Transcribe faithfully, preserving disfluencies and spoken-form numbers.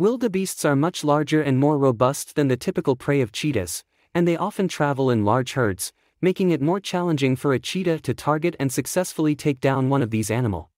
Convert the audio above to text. Wildebeests are much larger and more robust than the typical prey of cheetahs, and they often travel in large herds, making it more challenging for a cheetah to target and successfully take down one of these animals.